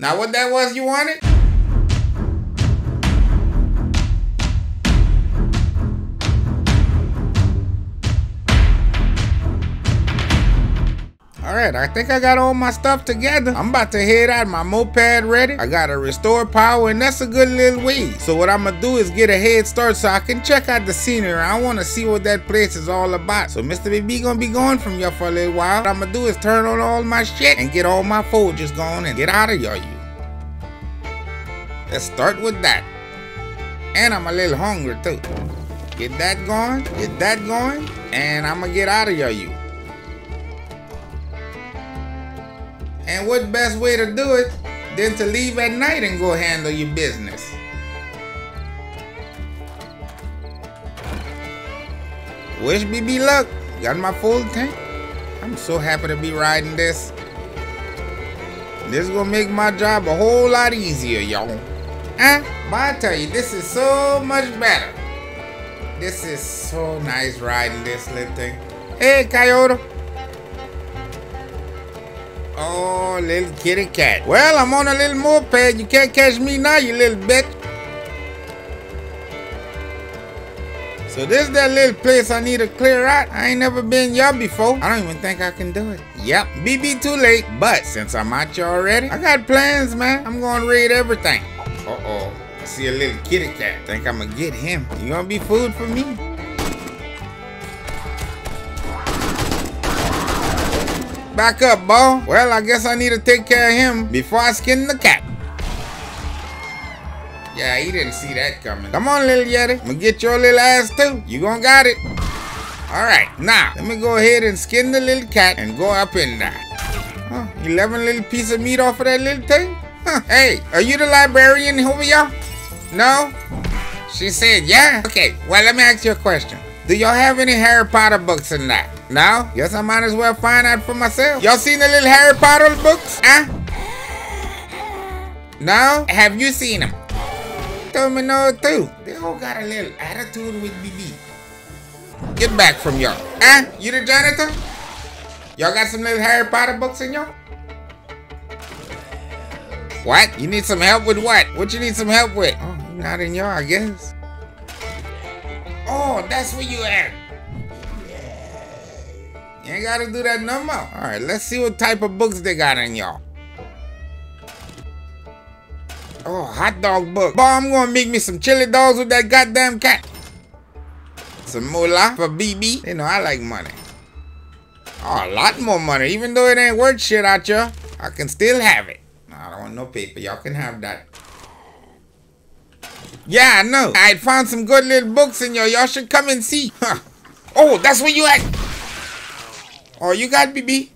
Now what that was you wanted? Alright, I think I got all my stuff together. I'm about to head out, my moped ready. I got to restore power and that's a good little ways. So what I'm gonna do is get a head start so I can check out the scenery. I wanna see what that place is all about. So Mr. BB gonna be gone from y'all for a little while. What I'm gonna do is turn on all my shit and get all my folders gone and get out of y'all you. Let's start with that. And I'm a little hungry too. Get that going, get that going, and I'm gonna get out of y'all you. And what best way to do it than to leave at night and go handle your business. Wish me be luck. Got my full tank. I'm so happy to be riding this. This is gonna make my job a whole lot easier, y'all. Huh? But I tell you, this is so much better. This is so nice riding this little thing. Hey, Coyote. Oh, little kitty cat. Well, I'm on a little moped. You can't catch me now, you little bitch. So this is that little place I need to clear out. I ain't never been y'all before. I don't even think I can do it. Yep, BB too late. But since I'm out y'all already, I got plans, man. I'm gonna raid everything. Uh-oh, I see a little kitty cat. Think I'm gonna get him. You gonna be food for me? Back up, ball. Well, I guess I need to take care of him before I skin the cat. Yeah, he didn't see that coming. Come on, little Yeti. I'm gonna get your little ass too. You gonna got it. All right, now, let me go ahead and skin the little cat and go up in there. Huh, 11 little piece of meat off of that little thing? Huh, hey, are you the librarian over y'all? No? She said, yeah. Okay, well, let me ask you a question. Do y'all have any Harry Potter books in that? No? Guess I might as well find out for myself. Y'all seen the little Harry Potter books? Huh? No? Have you seen them? Tell me no too. They all got a little attitude with BB. Get back from y'all. Huh? You the janitor? Y'all got some little Harry Potter books in y'all? What? You need some help with what? What you need some help with? Oh, not in y'all, I guess. Oh, that's where you at. You ain't gotta do that no more. Alright, let's see what type of books they got in y'all. Oh, hot dog book. Boy, I'm gonna make me some chili dogs with that goddamn cat. Some moolah for BB. You know, I like money. Oh, a lot more money. Even though it ain't worth shit out y'all, I can still have it. No, I don't want no paper. Y'all can have that. Yeah, I know. I found some good little books in y'all. Y'all should come and see. Huh. Oh, that's where you at. Oh, you got BB?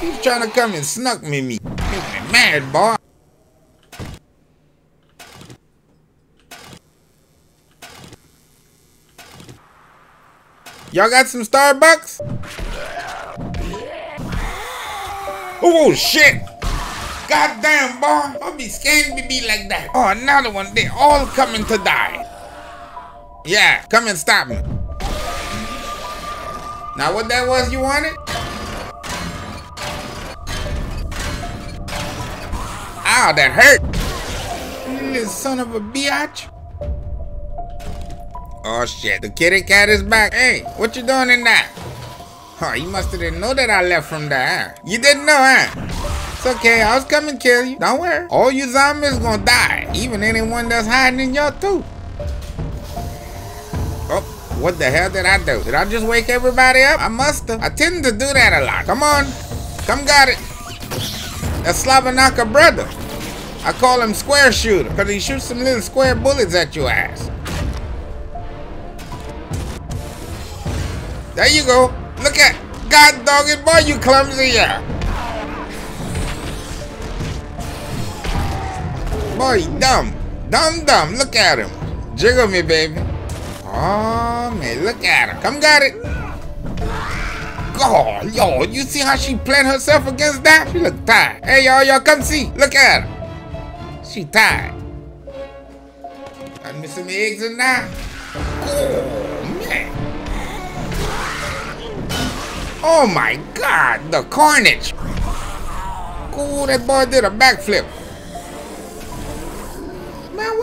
He's trying to come and snuck me. Make me mad, boy. Y'all got some Starbucks? Oh, shit. God damn, boy. I'll be scaring BB like that. Oh, another one. They all coming to die. Yeah, come and stop me. Now what that was you wanted? Ow, that hurt. You little son of a biatch. Oh shit, the kitty cat is back. Hey, what you doing in that? Huh, you must have didn't know that I left from there, huh? You didn't know, huh? It's okay, I was coming to kill you. Don't worry. All you zombies gonna die. Even anyone that's hiding in y'all too. Oh, what the hell did I do? Did I just wake everybody up? I musta. I tend to do that a lot. Come on. Come got it. That's Slavanaka brother. I call him Square Shooter, because he shoots some little square bullets at your ass. There you go. Look at God dog it, boy, you clumsy, yeah. Boy, dumb. Dumb, dumb. Look at him. Jiggle me, baby. Oh, man. Look at him. Come got it. God, yo. You see how she playing herself against that? She look tired. Hey, y'all. Y'all come see. Look at her. She tired. Got me some eggs in there. Oh, man. Oh, my God. The carnage. Oh, that boy did a backflip.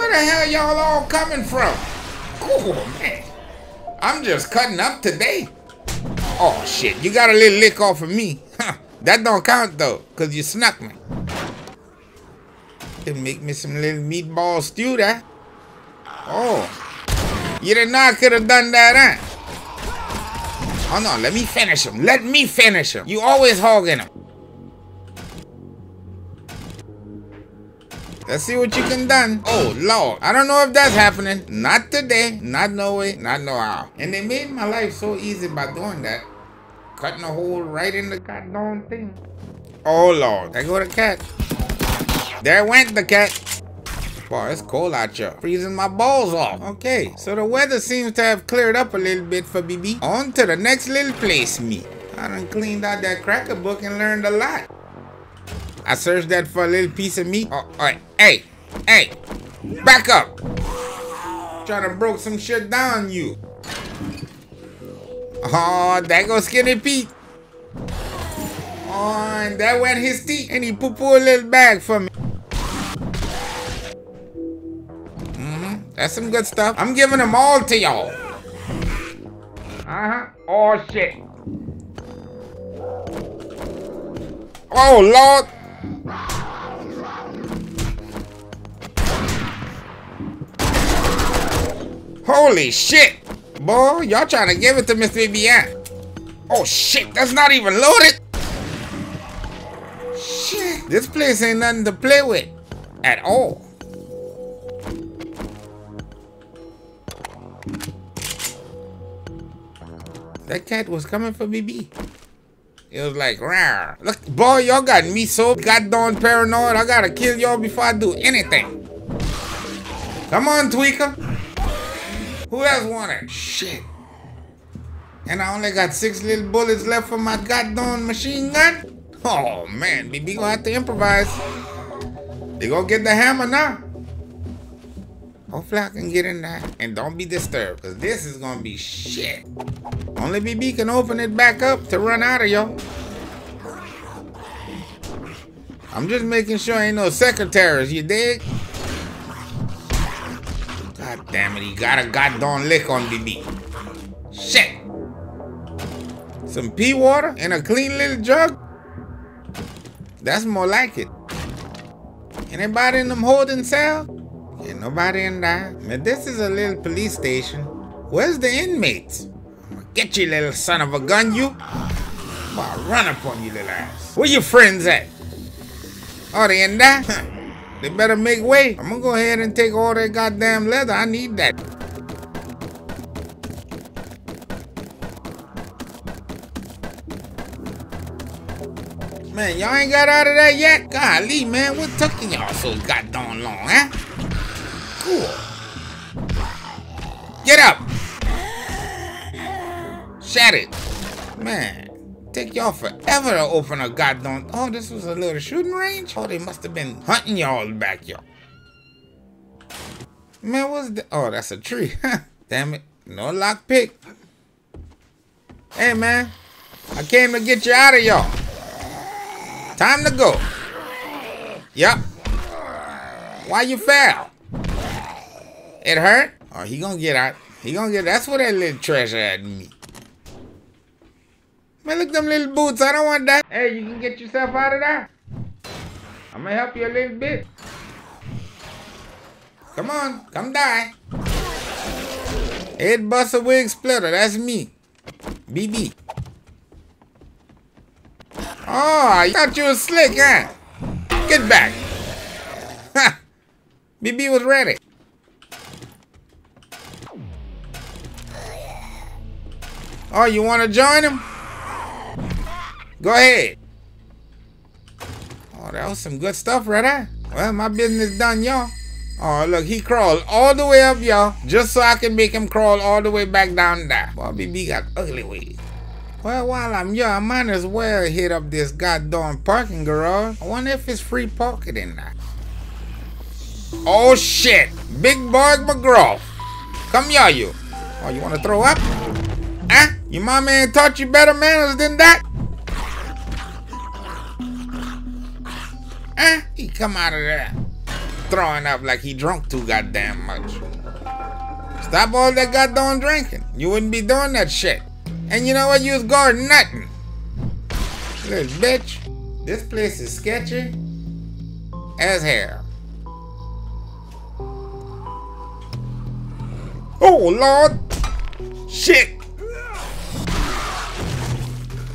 Where the hell y'all all coming from? Cool, man. I'm just cutting up today. Oh, shit. You got a little lick off of me. That don't count, though, because you snuck me. Can make me some little meatball stew there. Oh. You didn't know I could have done that, huh? Hold on, let me finish him. Let me finish him. You always hogging him. Let's see what you can done. Oh, Lord. I don't know if that's happening. Not today. Not no way. Not no how. And they made my life so easy by doing that. Cutting a hole right in the goddamn thing. Oh, Lord. There go the cat. There went the cat. Boy, it's cold out here. Freezing my balls off. Okay, so the weather seems to have cleared up a little bit for BB. On to the next little place, me. I done cleaned out that cracker book and learned a lot. I searched that for a little piece of meat. Oh, all right. Hey, hey, back up. Trying to broke some shit down, you. Oh, there goes Skinny Pete. Oh, and there went his teeth. And he poo-poo a little bag for me. That's some good stuff. I'm giving them all to y'all. Uh-huh. Oh, shit. Oh, Lord. Holy shit. Boy, y'all trying to give it to Mr. BBI. Oh, shit. That's not even loaded. Shit. This place ain't nothing to play with. At all. That cat was coming for BB. It was like, rawr. Look, boy, y'all got me so goddamn paranoid. I gotta kill y'all before I do anything. Come on, Tweaker. Who else want it? Shit. And I only got 6 little bullets left for my goddamn machine gun. Oh, man, BB gonna have to improvise. They gonna get the hammer now. Hopefully I can get in there and don't be disturbed, because this is going to be shit. Only BB can open it back up to run out of y'all. I'm just making sure ain't no secretaries, you dig? God damn it, he got a goddamn lick on BB. Shit. Some pea water in a clean little jug? That's more like it. Anybody in them holding cells? Ain't nobody in there. Man, this is a little police station. Where's the inmates? I'ma get you, little son of a gun, you. I'll run up on you, little ass. Where your friends at? Oh, they in there? They better make way. I'm gonna go ahead and take all that goddamn leather. I need that. Man, y'all ain't got out of that yet? Golly, man, what took y'all so goddamn long, huh? Cool. Get up! Shut it. Man, take y'all forever to open a goddamn... Oh, this was a little shooting range? Oh, they must have been hunting y'all back, y'all. Man, what's that? Oh, that's a tree. Damn it. No lockpick. Hey, man. I came to get you out of y'all. Time to go. Yup. Why you fell? It hurt? Oh, he gonna get out. He gonna get... That's what that little treasure at me. Man, look at them little boots. I don't want that. Hey, you can get yourself out of there. I'm gonna help you a little bit. Come on. Come die. Head buster, wig splitter. That's me. BB. Oh, I thought you was slick, huh? Get back. Ha. BB was ready. Oh, you want to join him? Go ahead. Oh, that was some good stuff right there. Well, my business done, y'all. Oh, look, he crawled all the way up, y'all, just so I can make him crawl all the way back down there. Boy, BB got ugly ways. Well, while I'm here, I might as well hit up this goddamn parking garage. I wonder if it's free parking in there. Oh, shit. Big Boy McGraw. Come here, you. Oh, you want to throw up? Huh? Your mama ain't taught you better manners than that? Huh? He come out of there. throwing up like he drunk too goddamn much. Stop all that goddamn drinking. You wouldn't be doing that shit. And you know what? You was guarding nothing. Look, bitch. This place is sketchy as hell. Oh, Lord. Shit.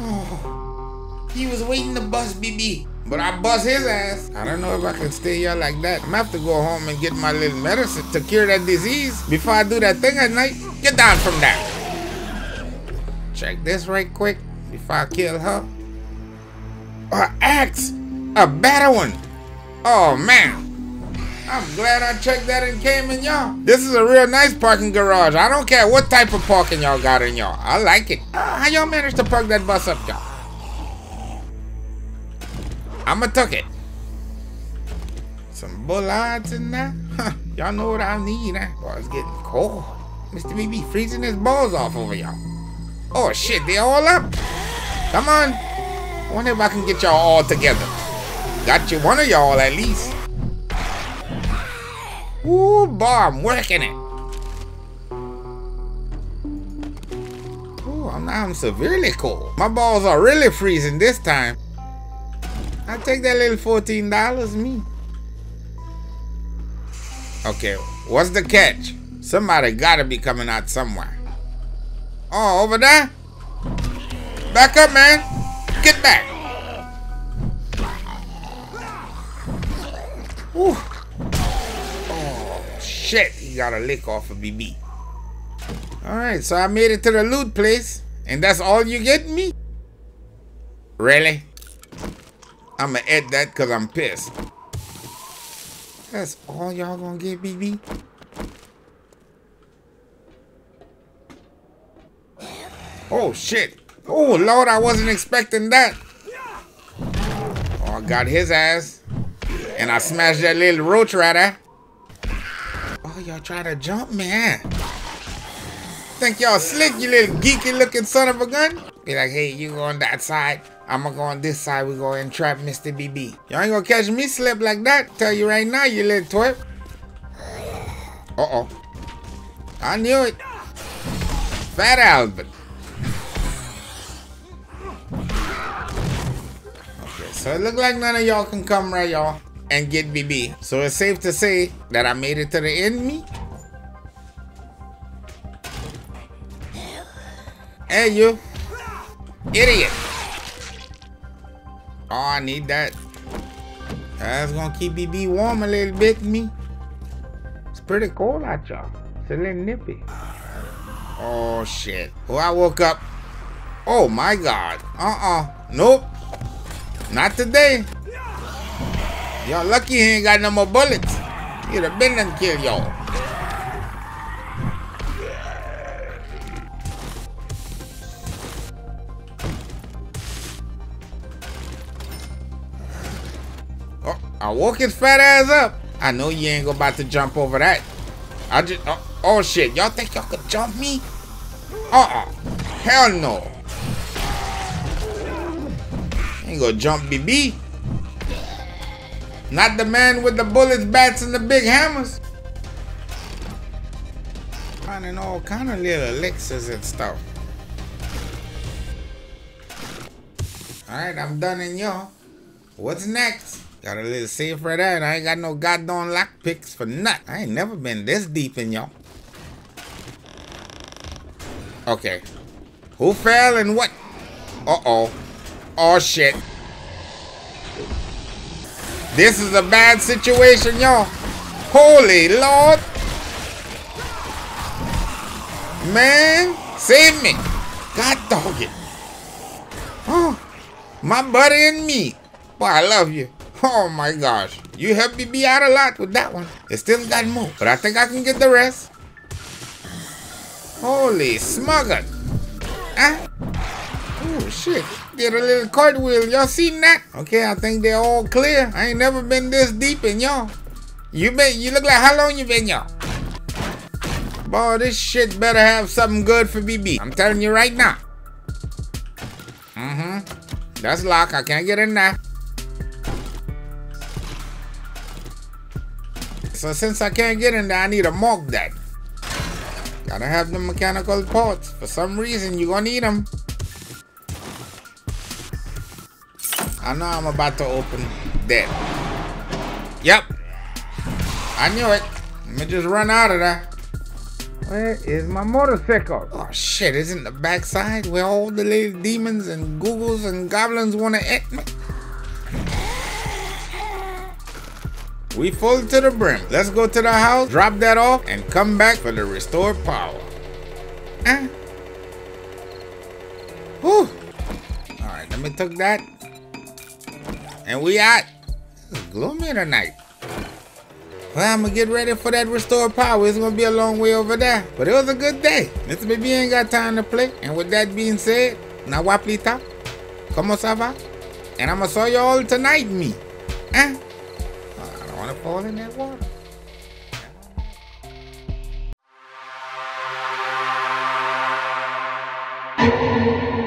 Oh, he was waiting to bust BB, but I bust his ass. I don't know if I can stay here like that. I'm gonna have to go home and get my little medicine to cure that disease before I do that thing at night. Get down from that. Check this right quick before I kill her. An axe! A better one! Oh man! I'm glad I checked that and came in, y'all. This is a real nice parking garage. I don't care what type of parking y'all got in, y'all. I like it. How y'all managed to park that bus up, y'all? I'ma tuck it. Some bullets in there? Huh. Y'all know what I need, huh? Boy, it's getting cold. Mr. BB freezing his balls off over y'all. Oh shit, they all up. Come on. I wonder if I can get y'all all together. Got you one of y'all at least. Ooh, boy, I'm working it. Ooh, I'm severely cold. My balls are really freezing this time. I'll take that little $14, me. Okay, what's the catch? Somebody gotta be coming out somewhere. Oh, over there? Back up, man. Get back. Ooh. Shit, he got a lick off of BB. Alright, so I made it to the loot place. And that's all you get me? Really? I'ma eat that because I'm pissed. That's all y'all gonna get, BB? Oh, shit. Oh, Lord, I wasn't expecting that. Oh, I got his ass. And I smashed that little roach right there. Y'all try to jump me, huh? Think y'all slick, you little geeky looking son of a gun? Be like, hey, you go on that side, I'ma go on this side, we go and trap Mr. BB. Y'all ain't gonna catch me slip like that, tell you right now, you little twerp. Uh-oh. I knew it. Fat Albert. Okay, so it look like none of y'all can come right, y'all, and get BB. So it's safe to say that I made it to the end, me? Hey, you. Idiot. Oh, I need that. That's gonna keep BB warm a little bit, me. It's pretty cold out, y'all. It's a little nippy. Oh, shit. Oh, I woke up. Oh, my God. Nope. Not today. Y'all lucky he ain't got no more bullets. He'd have been done killed y'all. Oh, I woke his fat ass up. I know you ain't about to jump over that. I just, oh shit, y'all think y'all could jump me? Hell no. Ain't gonna jump BB. Not the man with the bullets, bats, and the big hammers. Finding all kind of little elixirs and stuff. Alright, I'm done in y'all. What's next? Got a little safe right there, and I ain't got no goddamn lockpicks for nut. I ain't never been this deep in y'all. Okay. Who fell and what? Uh-oh. Oh, shit. This is a bad situation, y'all. Holy Lord. Man, save me. God dog it. Oh, my buddy and me. Boy, I love you. Oh my gosh. You helped me be out a lot with that one. It still got more, but I think I can get the rest. Holy smugger. Huh? Oh, shit. Did a little cartwheel. Y'all seen that? Okay, I think they're all clear. I ain't never been this deep in y'all. You look like how long you been, y'all? Boy, this shit better have something good for BB. I'm telling you right now. Mm-hmm. That's locked. I can't get in there. So since I can't get in there, I need to mark that. Gotta have the mechanical parts. For some reason, you're gonna need them. I know I'm about to open that. Yep. I knew it. Let me just run out of there. Where is my motorcycle? Oh shit, isn't the backside where all the little demons and googles and goblins wanna eat me? We full to the brim. Let's go to the house, drop that off, and come back for the restored power. Whew. Alright, let me take that. And we out. It's gloomy tonight. Well, I'm gonna get ready for that restored power. It's gonna be a long way over there. But it was a good day. This baby ain't got time to play. And with that being said, Nawaplita, como ça va? And I'm gonna saw you all tonight, me. I don't wanna fall in that water.